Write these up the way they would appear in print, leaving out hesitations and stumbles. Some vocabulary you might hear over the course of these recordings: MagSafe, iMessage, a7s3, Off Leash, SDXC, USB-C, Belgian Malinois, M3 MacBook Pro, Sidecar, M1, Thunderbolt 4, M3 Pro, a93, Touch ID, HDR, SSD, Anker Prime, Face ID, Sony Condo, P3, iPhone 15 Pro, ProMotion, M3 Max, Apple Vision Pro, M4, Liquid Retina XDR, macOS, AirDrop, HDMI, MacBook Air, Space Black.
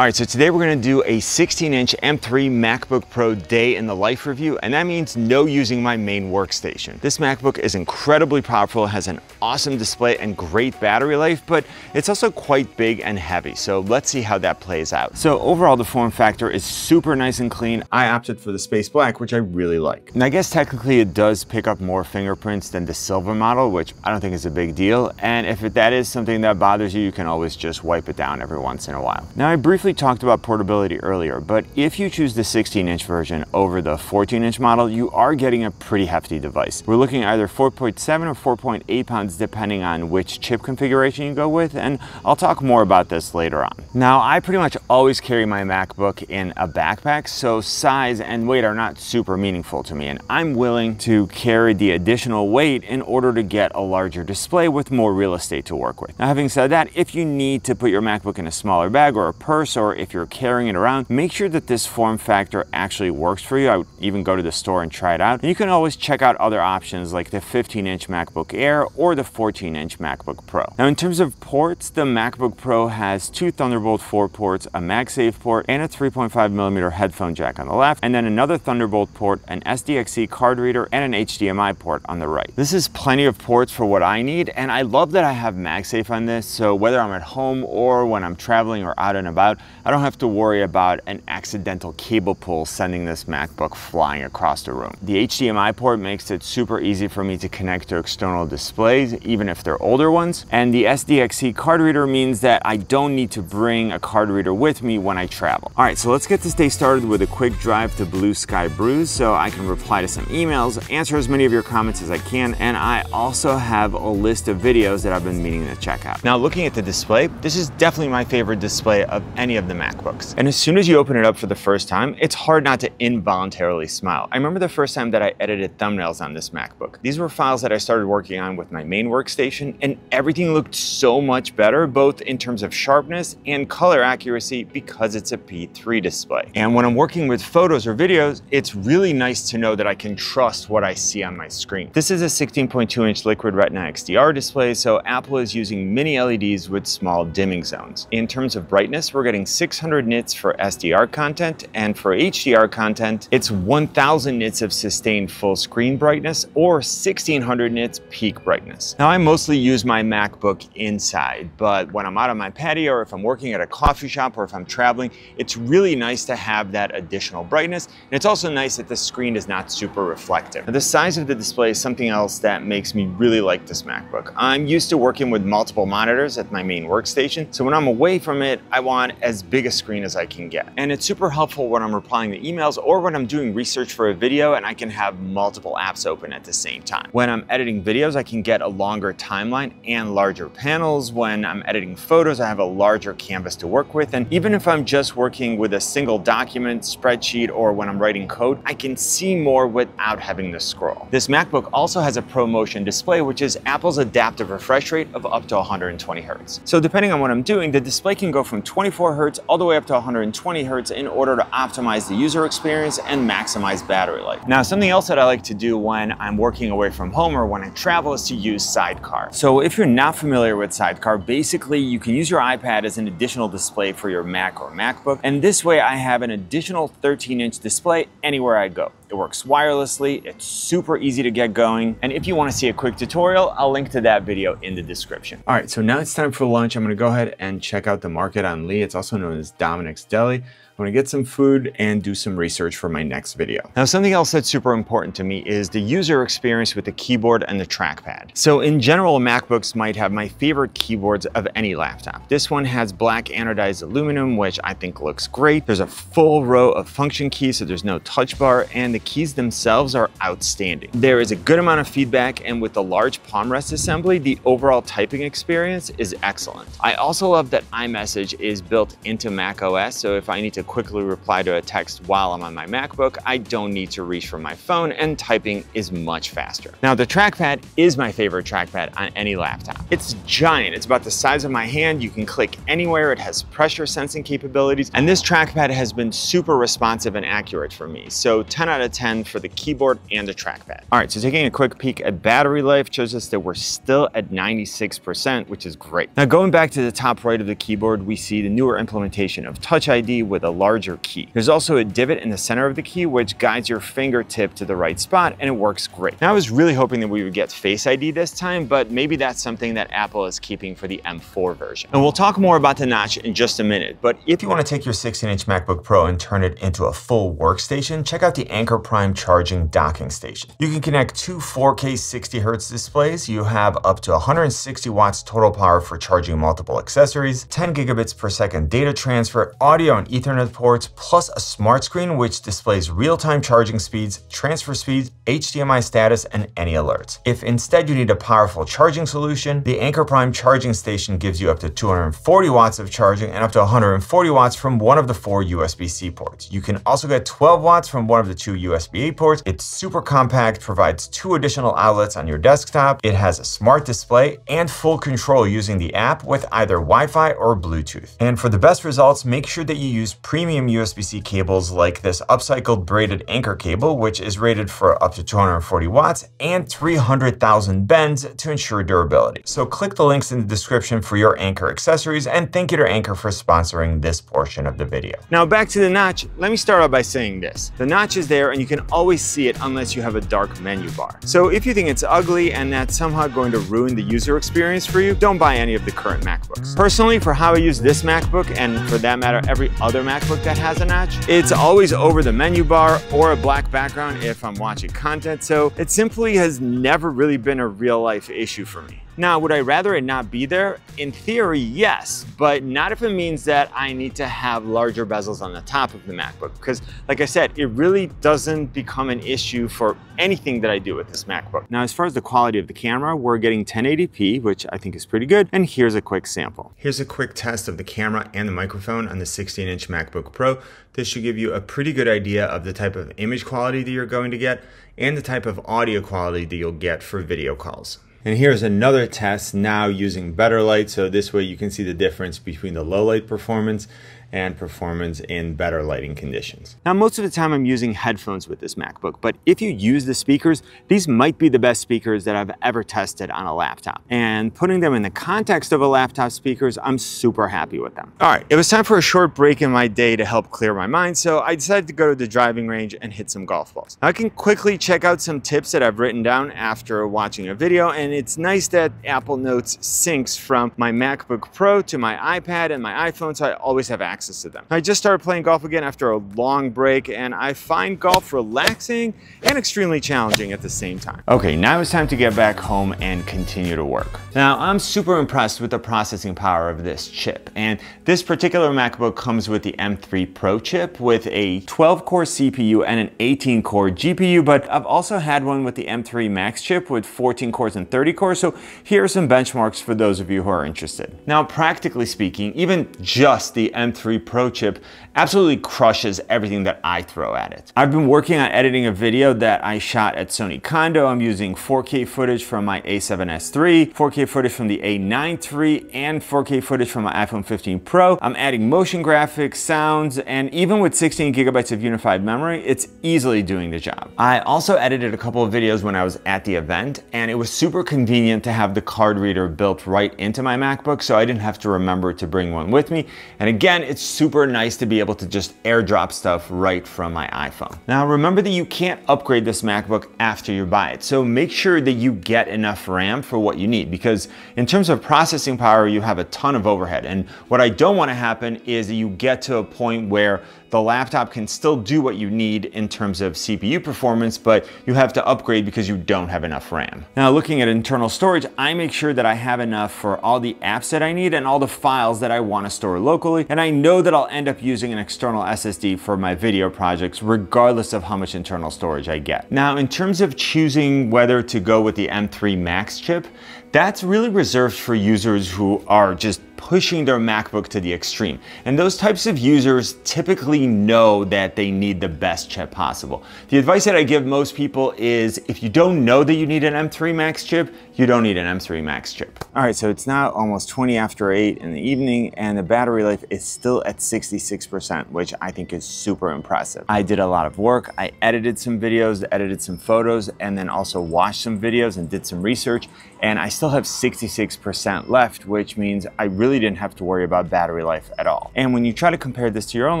All right, so today we're gonna do a 16-inch M3 MacBook Pro day in the life review, and that means no using my main workstation. This MacBook is incredibly powerful, has an awesome display and great battery life, but it's also quite big and heavy, so let's see how that plays out. So overall, the form factor is super nice and clean. I opted for the Space Black, which I really like. And I guess technically it does pick up more fingerprints than the silver model, which I don't think is a big deal, and if that is something that bothers you, you can always just wipe it down every once in a while. Now, I briefly talked about portability earlier, but if you choose the 16-inch version over the 14-inch model, you are getting a pretty hefty device. We're looking either 4.7 or 4.8 pounds, depending on which chip configuration you go with, and I'll talk more about this later on. Now, I pretty much always carry my MacBook in a backpack, so size and weight are not super meaningful to me, and I'm willing to carry the additional weight in order to get a larger display with more real estate to work with. Now, having said that, if you need to put your MacBook in a smaller bag or a purse, or if you're carrying it around, make sure that this form factor actually works for you. I would even go to the store and try it out. And you can always check out other options like the 15-inch MacBook Air or the 14-inch MacBook Pro. Now, in terms of ports, the MacBook Pro has two Thunderbolt 4 ports, a MagSafe port, and a 3.5mm headphone jack on the left, and then another Thunderbolt port, an SDXC card reader, and an HDMI port on the right. This is plenty of ports for what I need, and I love that I have MagSafe on this, so whether I'm at home or when I'm traveling or out and about, I don't have to worry about an accidental cable pull sending this MacBook flying across the room. The HDMI port makes it super easy for me to connect to external displays, even if they're older ones. And the SDXC card reader means that I don't need to bring a card reader with me when I travel. All right, so let's get this day started with a quick drive to Blue Sky Brews so I can reply to some emails, answer as many of your comments as I can, and I also have a list of videos that I've been meaning to check out. Now, looking at the display, this is definitely my favorite display of any of the MacBooks. And as soon as you open it up for the first time, it's hard not to involuntarily smile. I remember the first time that I edited thumbnails on this MacBook. These were files that I started working on with my main workstation, and everything looked so much better, both in terms of sharpness and color accuracy, because it's a P3 display. And when I'm working with photos or videos, it's really nice to know that I can trust what I see on my screen. This is a 16.2-inch Liquid Retina XDR display, so Apple is using mini LEDs with small dimming zones. In terms of brightness, we're getting 600 nits for SDR content, and for HDR content, it's 1000 nits of sustained full screen brightness or 1600 nits peak brightness. Now, I mostly use my MacBook inside, but when I'm out on my patio or if I'm working at a coffee shop or if I'm traveling, it's really nice to have that additional brightness. And it's also nice that the screen is not super reflective. Now, the size of the display is something else that makes me really like this MacBook. I'm used to working with multiple monitors at my main workstation, so when I'm away from it, I want as big a screen as I can get. And it's super helpful when I'm replying to emails or when I'm doing research for a video and I can have multiple apps open at the same time. When I'm editing videos, I can get a longer timeline and larger panels. When I'm editing photos, I have a larger canvas to work with. And even if I'm just working with a single document, spreadsheet, or when I'm writing code, I can see more without having to scroll. This MacBook also has a ProMotion display, which is Apple's adaptive refresh rate of up to 120 hertz. So depending on what I'm doing, the display can go from 24 hertz all the way up to 120 hertz in order to optimize the user experience and maximize battery life. Now, something else that I like to do when I'm working away from home or when I travel is to use Sidecar. So if you're not familiar with Sidecar, basically you can use your iPad as an additional display for your Mac or MacBook, and this way I have an additional 13-inch display anywhere I go. It works wirelessly, it's super easy to get going, and if you want to see a quick tutorial, I'll link to that video in the description. All right, so now it's time for lunch. I'm going to go ahead and check out the market on Lee. It's also known as Dominic's Deli. I'm going to get some food and do some research for my next video. Now, something else that's super important to me is the user experience with the keyboard and the trackpad. So in general, MacBooks might have my favorite keyboards of any laptop. This one has black anodized aluminum, which I think looks great. There's a full row of function keys, so there's no touch bar, and the keys themselves are outstanding. There is a good amount of feedback, and with the large palm rest assembly, the overall typing experience is excellent. I also love that iMessage is built into macOS, so if I need to quickly reply to a text while I'm on my MacBook, I don't need to reach for my phone, and typing is much faster. Now, the trackpad is my favorite trackpad on any laptop. It's giant. It's about the size of my hand. You can click anywhere. It has pressure sensing capabilities, and this trackpad has been super responsive and accurate for me. So 10 out of 10 for the keyboard and a trackpad. All right, so taking a quick peek at battery life shows us that we're still at 96%, which is great. Now going back to the top right of the keyboard, we see the newer implementation of Touch ID with a larger key. There's also a divot in the center of the key, which guides your fingertip to the right spot, and it works great. Now I was really hoping that we would get Face ID this time, but maybe that's something that Apple is keeping for the M4 version. And we'll talk more about the notch in just a minute, but if you want to take your 16-inch MacBook Pro and turn it into a full workstation, check out the Anker Prime charging docking station. You can connect two 4K 60Hz displays. You have up to 160 watts total power for charging multiple accessories, 10 gigabits per second data transfer, audio and Ethernet ports, plus a smart screen which displays real-time charging speeds, transfer speeds, HDMI status, and any alerts. If instead you need a powerful charging solution, the Anker Prime charging station gives you up to 240 watts of charging and up to 140 watts from one of the 4 USB-C ports. You can also get 12 watts from one of the 2 USB-A ports. It's super compact, provides 2 additional outlets on your desktop. It has a smart display and full control using the app with either Wi-Fi or Bluetooth. And for the best results, make sure that you use premium USB-C cables like this upcycled braided Anker cable, which is rated for up to 240 watts and 300,000 bends to ensure durability. So click the links in the description for your Anker accessories, and thank you to Anker for sponsoring this portion of the video. Now back to the notch. Let me start out by saying this. The notch is there and you can always see it unless you have a dark menu bar. So if you think it's ugly and that's somehow going to ruin the user experience for you, don't buy any of the current MacBooks. Personally, for how I use this MacBook, and for that matter every other MacBook that has a notch, it's always over the menu bar or a black background if I'm watching content, so it simply has never really been a real life issue for me. Now, would I rather it not be there? In theory, yes, but not if it means that I need to have larger bezels on the top of the MacBook, because like I said, it really doesn't become an issue for anything that I do with this MacBook. Now, as far as the quality of the camera, we're getting 1080p, which I think is pretty good, and here's a quick sample. Here's a quick test of the camera and the microphone on the 16-inch MacBook Pro. This should give you a pretty good idea of the type of image quality that you're going to get and the type of audio quality that you'll get for video calls. And here's another test now using better light, so this way you can see the difference between the low light performance and performance in better lighting conditions. Now, most of the time I'm using headphones with this MacBook, but if you use the speakers, these might be the best speakers that I've ever tested on a laptop. And putting them in the context of a laptop speakers, I'm super happy with them. All right, it was time for a short break in my day to help clear my mind, so I decided to go to the driving range and hit some golf balls. Now, I can quickly check out some tips that I've written down after watching a video, and it's nice that Apple Notes syncs from my MacBook Pro to my iPad and my iPhone, so I always have access to them. I just started playing golf again after a long break, and I find golf relaxing and extremely challenging at the same time. Okay, now it's time to get back home and continue to work. Now, I'm super impressed with the processing power of this chip, and this particular MacBook comes with the M3 Pro chip with a 12-core CPU and an 18-core GPU, but I've also had one with the M3 Max chip with 14 cores and 30 cores, so here are some benchmarks for those of you who are interested. Now, practically speaking, even just the M3 Pro chip absolutely crushes everything that I throw at it. I've been working on editing a video that I shot at Sony Condo. I'm using 4K footage from my a7s3, 4K footage from the a93, and 4K footage from my iPhone 15 Pro. I'm adding motion graphics, sounds, and even with 16 gigabytes of unified memory, it's easily doing the job. I also edited a couple of videos when I was at the event, and it was super convenient to have the card reader built right into my MacBook, so I didn't have to remember to bring one with me. And again, it's super nice to be able to just AirDrop stuff right from my iPhone. Now, remember that you can't upgrade this MacBook after you buy it, so make sure that you get enough RAM for what you need, because in terms of processing power, you have a ton of overhead. And what I don't want to happen is that you get to a point where the laptop can still do what you need in terms of CPU performance, but you have to upgrade because you don't have enough RAM. Now, looking at internal storage, I make sure that I have enough for all the apps that I need and all the files that I want to store locally, and I know that I'll end up using an external SSD for my video projects, regardless of how much internal storage I get. Now, in terms of choosing whether to go with the M3 Max chip, that's really reserved for users who are just pushing their MacBook to the extreme. And those types of users typically know that they need the best chip possible. The advice that I give most people is if you don't know that you need an M3 Max chip, you don't need an M3 Max chip. All right, so it's now almost 20 after 8 in the evening and the battery life is still at 66%, which I think is super impressive. I did a lot of work. I edited some videos, edited some photos, and then also watched some videos and did some research. And I still have 66% left, which means I really didn't have to worry about battery life at all. And when you try to compare this to your own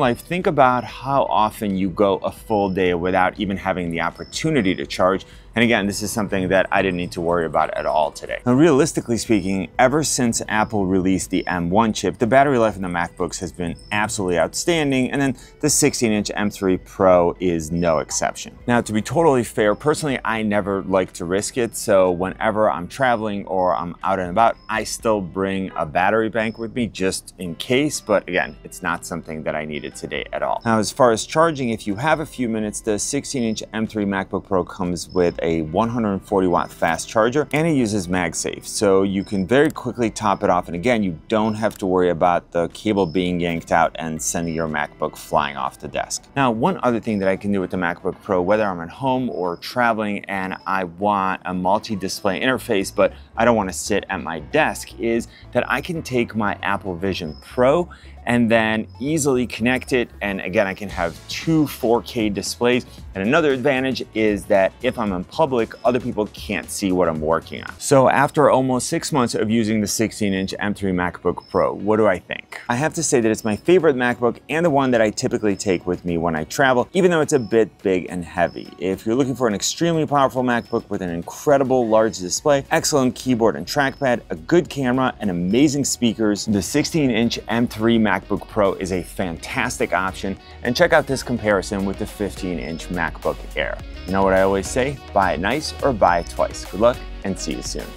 life, think about how often you go a full day without even having the opportunity to charge. And again, this is something that I didn't need to worry about at all today. Now, realistically speaking, ever since Apple released the M1 chip, the battery life in the MacBooks has been absolutely outstanding. And then the 16-inch M3 Pro is no exception. Now, to be totally fair, personally, I never like to risk it. So whenever I'm traveling or I'm out and about, I still bring a battery bank with me just in case. But again, it's not something that I needed today at all. Now, as far as charging, if you have a few minutes, the 16-inch M3 MacBook Pro comes with a 140-watt fast charger, and it uses MagSafe, so you can very quickly top it off. And again, you don't have to worry about the cable being yanked out and sending your MacBook flying off the desk. Now, one other thing that I can do with the MacBook Pro, whether I'm at home or traveling and I want a multi-display interface, but I don't want to sit at my desk, is that I can take my Apple Vision Pro and then easily connect it. And again, I can have two 4K displays. And another advantage is that if I'm in public, other people can't see what I'm working on. So after almost 6 months of using the 16-inch M3 MacBook Pro, what do I think? I have to say that it's my favorite MacBook and the one that I typically take with me when I travel, even though it's a bit big and heavy. If you're looking for an extremely powerful MacBook with an incredible large display, excellent keyboard and trackpad, a good camera, and amazing speakers, the 16-inch M3 MacBook Pro is a fantastic option, and check out this comparison with the 15-inch MacBook Air. You know what I always say, buy it nice or buy it twice. Good luck and see you soon.